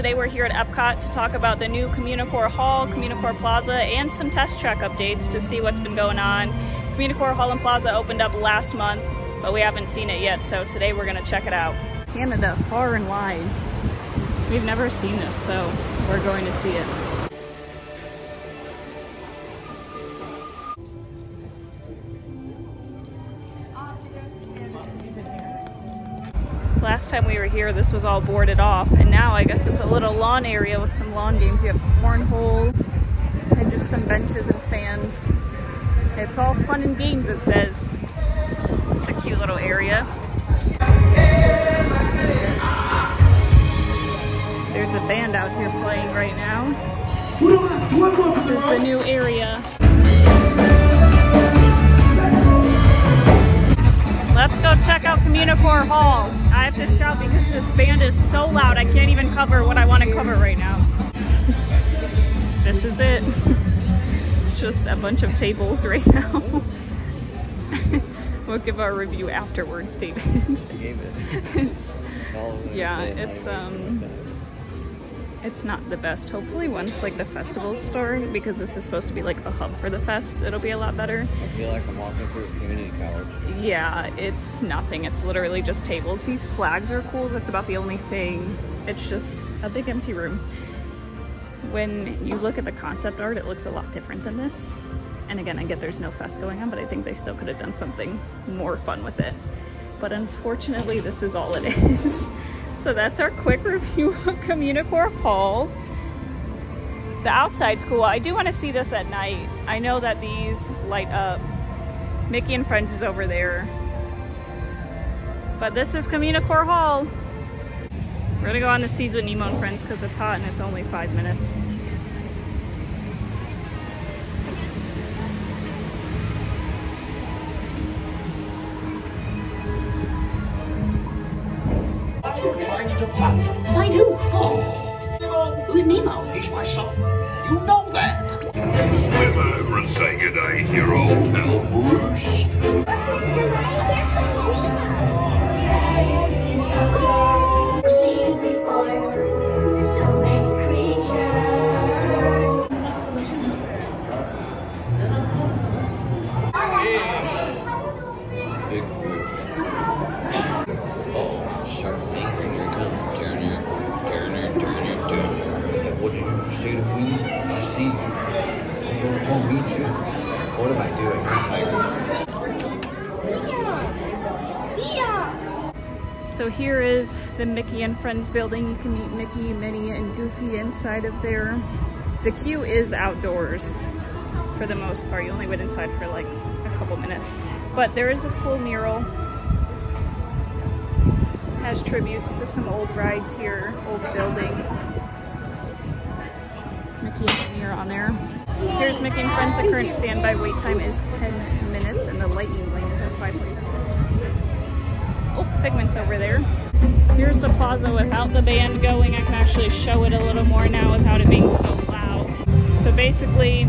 Today we're here at Epcot to talk about the new Communicore Hall, Communicore Plaza, and some Test Track updates to see what's been going on. Communicore Hall and Plaza opened up last month, but we haven't seen it yet, so today we're gonna check it out. Canada, far and wide. We've never seen this, so we're going to see it. Last time we were here, this was all boarded off, and now I guess it's a little lawn area with some lawn games. You have cornhole and just some benches and fans. It's all fun and games, it says. It's a cute little area. There's a band out here playing right now. This is the new area. Let's go check out Communicore Hall. I have to shout because this band is so loud I can't even cover what I want to cover right now. This is it. Just a bunch of tables right now. We'll give our review afterwards, David. It's not the best. Hopefully once like the festivals start, because this is supposed to be like a hub for the fest, it'll be a lot better. I feel like I'm walking through a community college. Yeah, it's nothing. It's literally just tables. These flags are cool. That's about the only thing. It's just a big empty room. When you look at the concept art, it looks a lot different than this. And again, I get there's no fest going on, but I think they still could have done something more fun with it. But unfortunately, this is all it is. So that's our quick review of Communicore Hall. The outside's cool. I do want to see this at night. I know that these light up. Mickey and Friends is over there. But this is Communicore Hall. We're gonna go on the Seas with Nemo and Friends because it's hot and it's only 5 minutes. By who? Oh. Who's Nemo? He's my son. You know that. Swim over and say good day to your old pal Bruce. Say to me, I see you. I'm going to go meet you. What am I doing? I'm tired. So here is the Mickey and Friends building. You can meet Mickey, Minnie, and Goofy inside of there. The queue is outdoors for the most part. You only went inside for like a couple minutes. But there is this cool mural. It has tributes to some old rides here, old buildings. Mickey and Minnie are on there. Here's Mickey and Friends. The current standby wait time is 10 minutes and the lightning lane is at 5 places. Oh, Figment's over there. Here's the plaza without the band going. I can actually show it a little more now without it being so loud. So basically,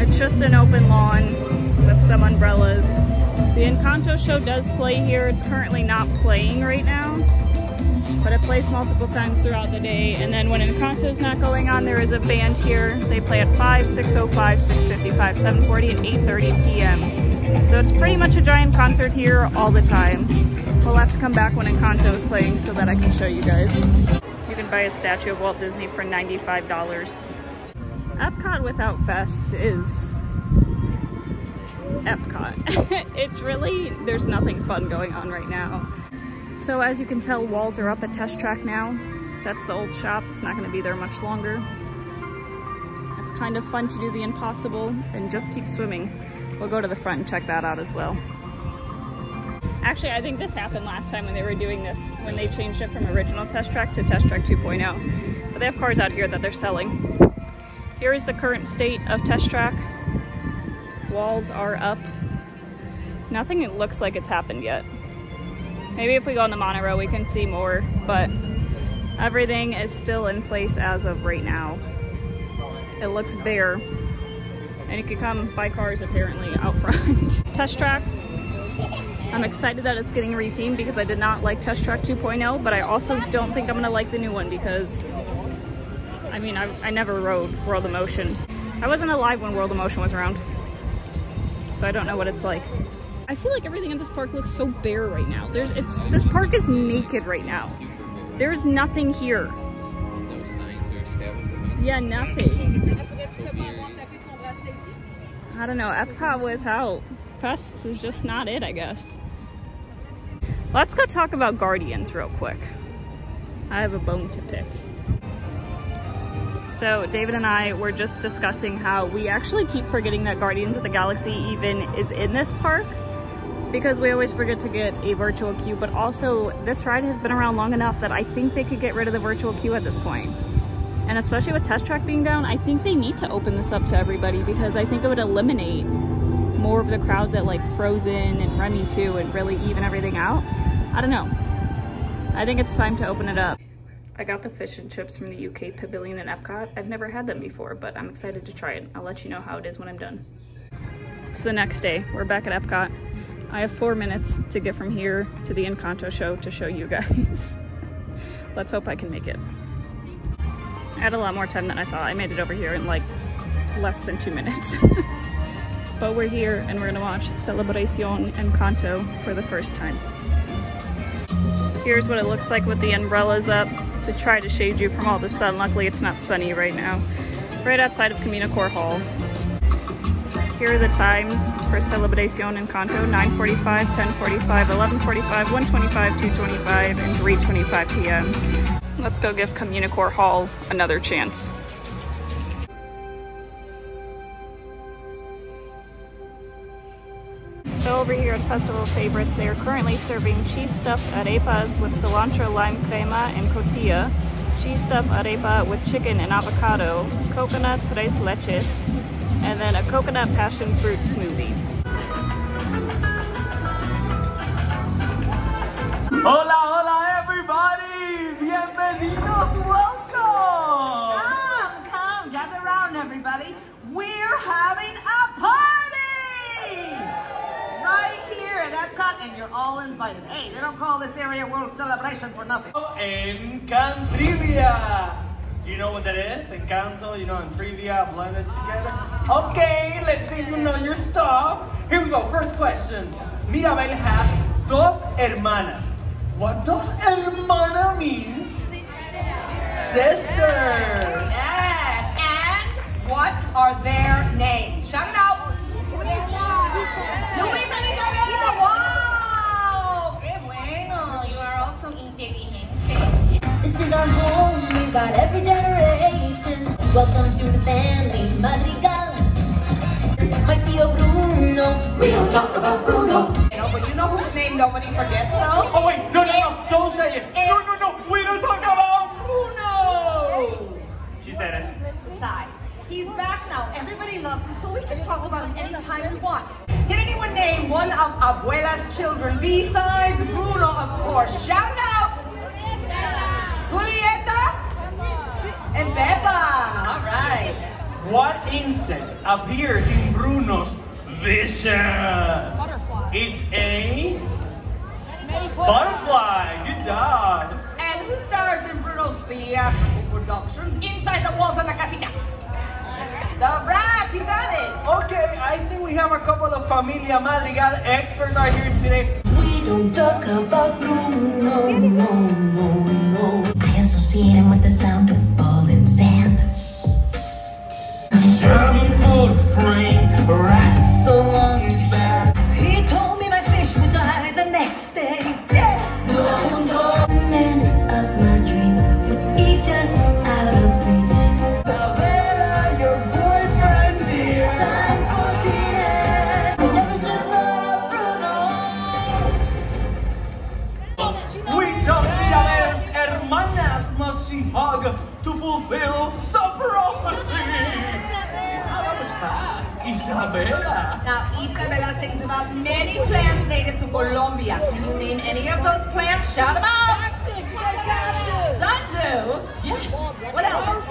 it's just an open lawn with some umbrellas. The Encanto show does play here. It's currently not playing right now, but it plays multiple times throughout the day. And then when Encanto's not going on, there is a band here. They play at 5, 6:05, 6:55, 7:40, and 8:30 p.m. So it's pretty much a giant concert here all the time. We'll have to come back when Encanto is playing so that I can show you guys. You can buy a statue of Walt Disney for $95. Epcot without fests is Epcot. It's really, there's nothing fun going on right now. So as you can tell, walls are up at Test Track now. That's the old shop. It's not going to be there much longer. It's kind of fun to do the impossible and just keep swimming. We'll go to the front and check that out as well. Actually, I think this happened last time when they were doing this, when they changed it from original Test Track to Test Track 2.0. But they have cars out here that they're selling. Here is the current state of Test Track. Walls are up. Nothing looks like it's happened yet. Maybe if we go on the monorail, we can see more, but everything is still in place as of right now. It looks bare, and you can come by cars apparently out front. Test Track I'm excited that it's getting rethemed because I did not like Test Track 2.0, but I also don't think I'm gonna like the new one because, I mean, I never rode World of Motion. I wasn't alive when World of Motion was around, so I don't know what it's like. I feel like everything in this park looks so bare right now. This park is naked right now. There's nothing here. No signs or scavenger. Yeah, nothing. I don't know, Epcot without Fest is just not it, I guess. Let's go talk about Guardians real quick. I have a bone to pick. So David and I were just discussing how we actually keep forgetting that Guardians of the Galaxy even is in this park, because we always forget to get a virtual queue, but also this ride has been around long enough that I think they could get rid of the virtual queue at this point. And especially with Test Track being down, I think they need to open this up to everybody because I think it would eliminate more of the crowds at like Frozen and Remy 2 and really even everything out. I don't know. I think it's time to open it up. I got the fish and chips from the UK Pavilion at Epcot. I've never had them before, but I'm excited to try it. I'll let you know how it is when I'm done. It's the next day. We're back at Epcot. I have 4 minutes to get from here to the Encanto show to show you guys. Let's hope I can make it. I had a lot more time than I thought. I made it over here in like less than 2 minutes. But we're here and we're gonna watch Celebracion Encanto for the first time. Here's what it looks like with the umbrellas up to try to shade you from all the sun. Luckily it's not sunny right now. Right outside of Communicore Hall. Here are the times for Celebracion Encanto, 9:45, 10:45, 11:45, 1:25, 2:25, and 3:25 p.m. Let's go give Communicore Hall another chance. So over here at Festival Favorites, they are currently serving cheese stuffed arepas with cilantro, lime crema, and cotija, cheese stuffed arepa with chicken and avocado, coconut tres leches, and then a coconut passion fruit smoothie. Hola, hola everybody! Bienvenidos, welcome! Come, gather around everybody. We're having a party! Right here at Epcot, and you're all invited. Hey, they don't call this area World Celebration for nothing. Encantrivia! Do you know what that is? Encanto, you know, and trivia blended together. Okay, let's see if you know your stuff. Here we go, first question. Mirabel has dos hermanas. What does hermana mean? Sister. Sister. Yes, and what are their names? Shout it out. Luisa. Luisa and Isabella. Wow, que bueno. You are also inteligente. This is our home. We got every generation. Welcome to the family, Madrigal. My tío Bruno. We don't talk about Bruno. You know, but you know whose name nobody forgets though? Oh wait, no, no, no, don't say it. No, we don't talk about Bruno. She said it. Besides, he's back now. Everybody loves him, so we can talk about him anytime we want. Can anyone name one of Abuela's children besides Bruno, of course? Shout out. Julieta. And Beba! Alright! What insect appears in Bruno's vision? Butterfly. It's a... butterfly! Good job! And who stars in Bruno's theatrical productions inside the walls of the casita? The rats! You got it! Okay, I think we have a couple of Familia Madrigal experts out here today. We don't talk about Bruno, no, no, no. I associate him with the sound of falling sand. Serving food frame, rats so long is bad. He told me my fish would die the next day. Dead. No, no. Many of my dreams would be just out of reach. Savannah, your boyfriend's here. Time for dinner. We never said what up, Bruno. We don't need a man's hermanas, must she hug to fulfill the prophecy. Isabella. Now, Isabella sings about many plants native to Colombia. Can you name any of those plants? Shout them out! Sandu! Yes. What else?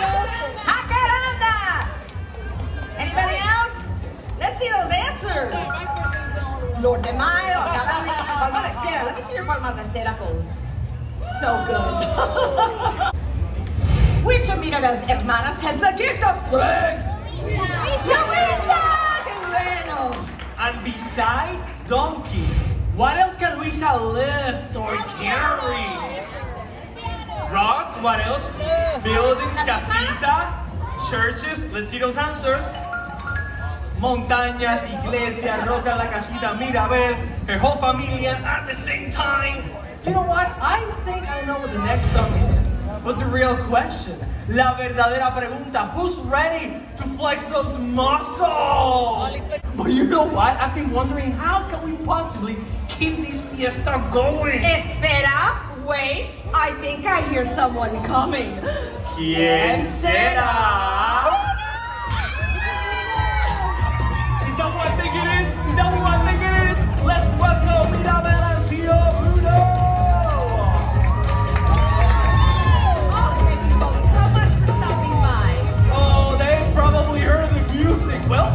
Jacaranda! Anybody else? Let's see those answers. Lord de Mayo. Balmacera. Let me see your Balmacera pose. So good. Which of Mirabel's hermanas has the gift of strength? Luisa! Que bueno! And besides donkeys, what else can Luisa lift or carry? Rocks, what else? Buildings, casita, churches, let's see those answers. Montañas, iglesia, Rosa, la casita, Mirabel, her whole familia at the same time. You know what? I think I know what the next song is. But the real question, la verdadera pregunta, who's ready to flex those muscles? But you know what? I've been wondering, how can we possibly keep this fiesta going? Espera, wait, I think I hear someone coming. ¿Quién será? Is that what I think it is? Is that what I think it is? Let's welcome Mirabel and Tio Bruno! Oh, thank you both so much for stopping by. Oh, they probably heard the music. Well,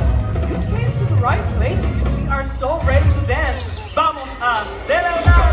you came to the right place because we are so ready to dance. Vamos a celebrar.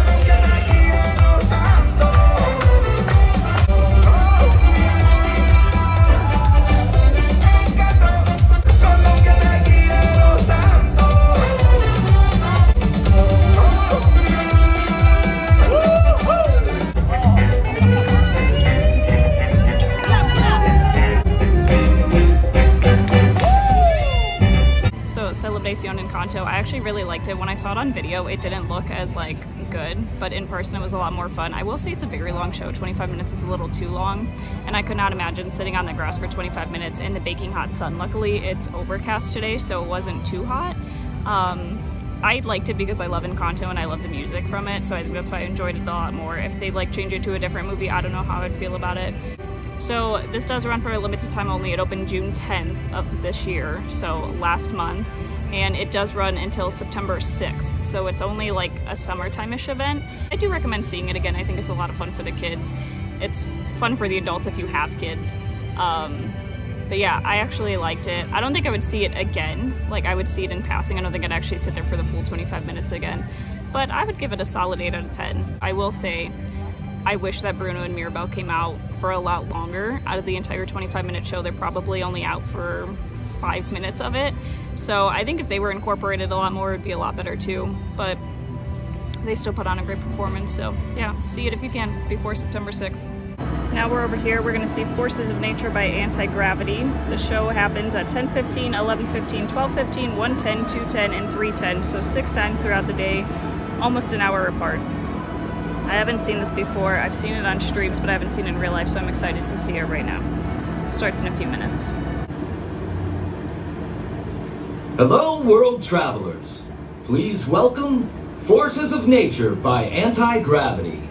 Celebracion Encanto, I actually really liked it. When I saw it on video, it didn't look as like good, but in person it was a lot more fun. I will say it's a very long show. 25 minutes is a little too long, and I could not imagine sitting on the grass for 25 minutes in the baking hot sun. Luckily it's overcast today, so it wasn't too hot. I liked it because I love Encanto and I love the music from it, so that's why I enjoyed it a lot more. If they like change it to a different movie, I don't know how I'd feel about it. So this does run for a limited time only. It opened June 10th of this year, so last month, and it does run until September 6th, so it's only like a summertime-ish event. I do recommend seeing it again. I think it's a lot of fun for the kids. It's fun for the adults if you have kids. But yeah, I actually liked it. I don't think I would see it again. Like, I would see it in passing. I don't think I'd actually sit there for the full 25 minutes again. But I would give it a solid 8 out of 10. I will say, I wish that Bruno and Mirabel came out for a lot longer. Out of the entire 25-minute show, they're probably only out for 5 minutes of it. So I think if they were incorporated a lot more, it would be a lot better too, but they still put on a great performance. So yeah, see it if you can before September 6th. Now we're over here. We're going to see Forces of Nature by Anti-Gravity. The show happens at 10:15, 11:15, 12:15, 1:10, 2:10, and 3:10. So 6 times throughout the day, almost an hour apart. I haven't seen this before. I've seen it on streams, but I haven't seen it in real life, so I'm excited to see it right now. It starts in a few minutes. Hello, world travelers. Please welcome Forces of Nature by Anti-Gravity.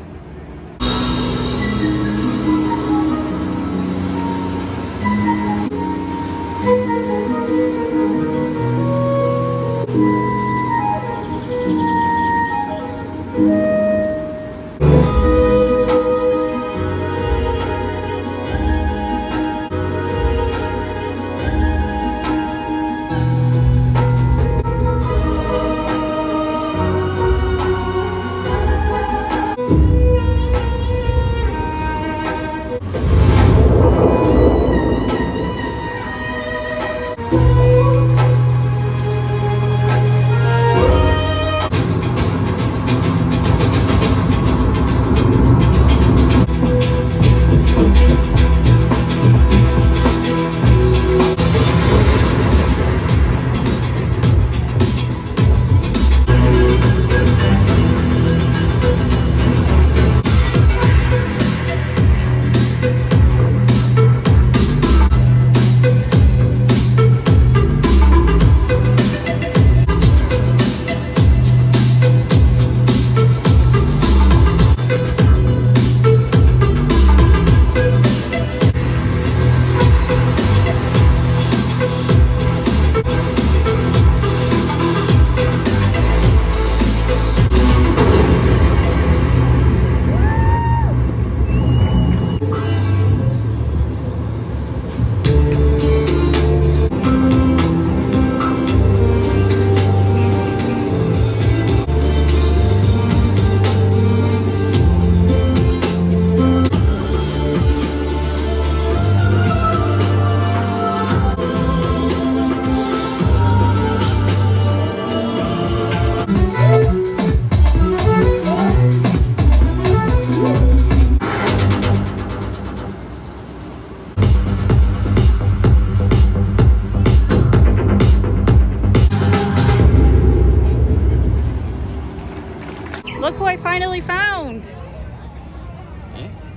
finally found.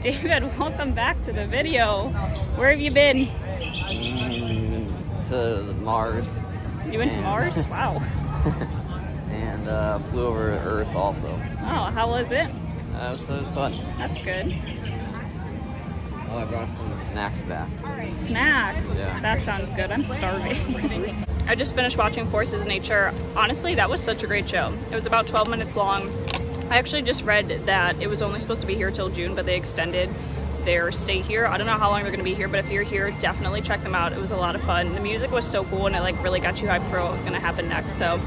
David, welcome back to the video. Where have you been? To Mars. You went to Mars? Wow. And flew over to Earth also. Oh, how was it? It was fun. That's good. Oh, I brought some snacks back. Snacks? Yeah. That sounds good. I'm starving. I just finished watching Forces of Nature. Honestly, that was such a great show. It was about 12 minutes long. I actually just read that it was only supposed to be here till June, but they extended their stay here. I don't know how long they're gonna be here, but if you're here, definitely check them out. It was a lot of fun. The music was so cool, and it like really got you hyped for what was gonna happen next. So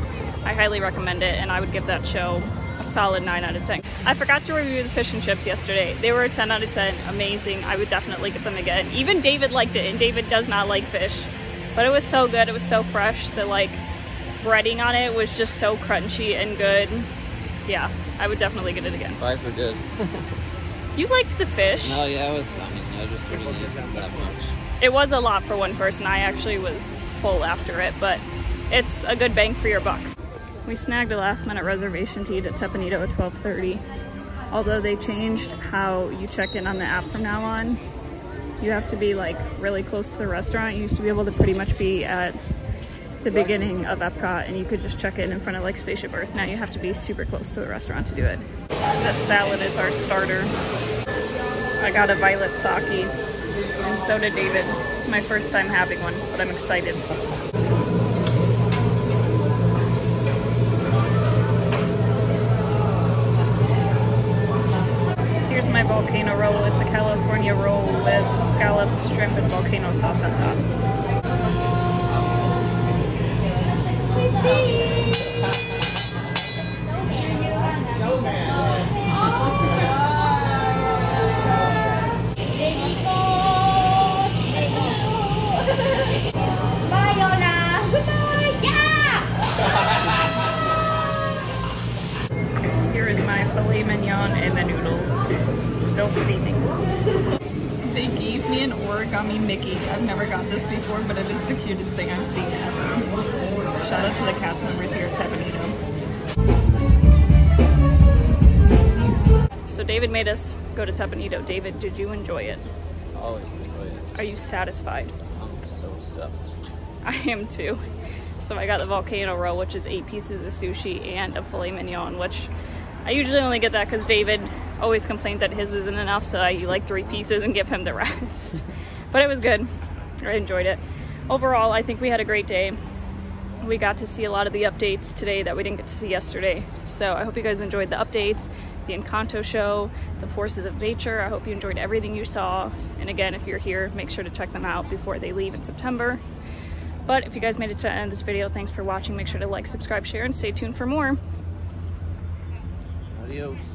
I highly recommend it, and I would give that show a solid 9 out of 10. I forgot to review the fish and chips yesterday. They were a 10 out of 10, amazing. I would definitely get them again. Even David liked it, and David does not like fish. But it was so good, it was so fresh. The like breading on it was just so crunchy and good. Yeah, I would definitely get it again. Fries were good. You liked the fish. No, yeah, it was fun. I just really didn't eat that much. It was a lot for one person. I actually was full after it, but it's a good bang for your buck. We snagged a last-minute reservation to eat at Teppan Edo at 12:30. Although they changed how you check in on the app from now on. You have to be like really close to the restaurant. You used to be able to pretty much be at the beginning of Epcot, and you could just check in front of like Spaceship Earth. Now you have to be super close to the restaurant to do it. That salad is our starter. I got a violet sake, and so did David. It's my first time having one, but I'm excited. Here's my volcano roll. It's a California roll with scallops, shrimp, and volcano sauce on top. Here is my filet mignon and the noodles, still steaming. They gave me an origami Mickey. I've never got this before, but it is the cutest thing I've seen ever. Shout out to the cast members here at Teppan Edo. So David made us go to Teppan Edo. David, did you enjoy it? I always enjoy it. Are you satisfied? I'm so stuffed. I am too. So I got the volcano roll, which is 8 pieces of sushi and a filet mignon, which I usually only get that because David always complains that his isn't enough, so I eat like 3 pieces and give him the rest. But it was good. I enjoyed it. Overall, I think we had a great day. We got to see a lot of the updates today that we didn't get to see yesterday. So I hope you guys enjoyed the updates, the Encanto show, the Forces of Nature. I hope you enjoyed everything you saw. And again, if you're here, make sure to check them out before they leave in September. But if you guys made it to the end of this video, thanks for watching. Make sure to like, subscribe, share, and stay tuned for more. Adios.